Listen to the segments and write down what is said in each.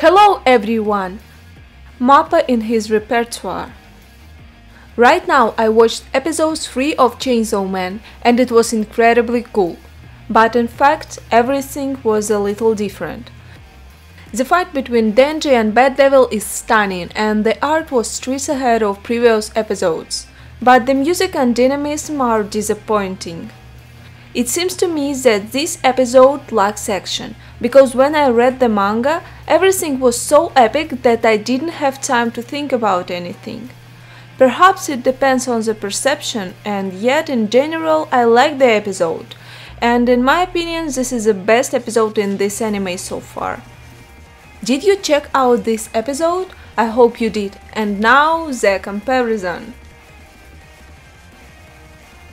Hello everyone! Mappa in his repertoire. Right now I watched episode 3 of Chainsaw Man and it was incredibly cool. But in fact everything was a little different. The fight between Denji and Bat Devil is stunning and the art was streets ahead of previous episodes. But the music and dynamism are disappointing. It seems to me that this episode lacks action, because when I read the manga, everything was so epic that I didn't have time to think about anything. Perhaps it depends on the perception, and yet in general I like the episode, and in my opinion this is the best episode in this anime so far. Did you check out this episode? I hope you did, and now the comparison.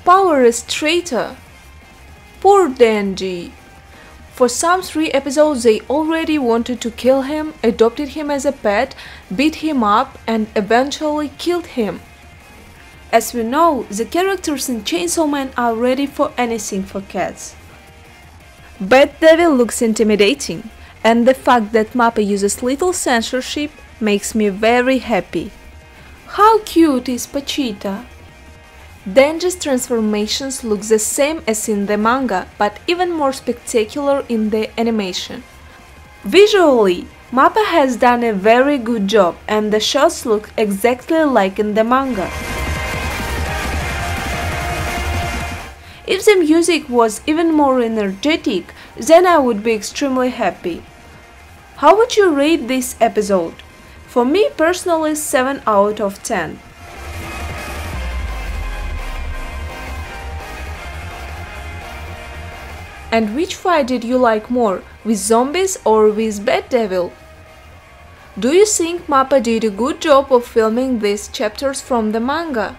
Power is traitor. Poor Dandy. For some 3 episodes they already wanted to kill him, adopted him as a pet, beat him up and eventually killed him. As we know, the characters in Chainsaw Man are ready for anything for cats. Bat Devil looks intimidating, and the fact that Mappa uses little censorship makes me very happy. How cute is Pochita? Denji's transformations look the same as in the manga, but even more spectacular in the animation. Visually, Mappa has done a very good job and the shots look exactly like in the manga. If the music was even more energetic, then I would be extremely happy. How would you rate this episode? For me personally, 7 out of 10. And which fight did you like more, with zombies or with Bat Devil? Do you think Mappa did a good job of filming these chapters from the manga?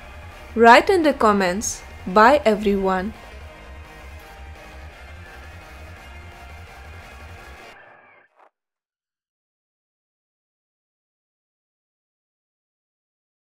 Write in the comments. Bye everyone!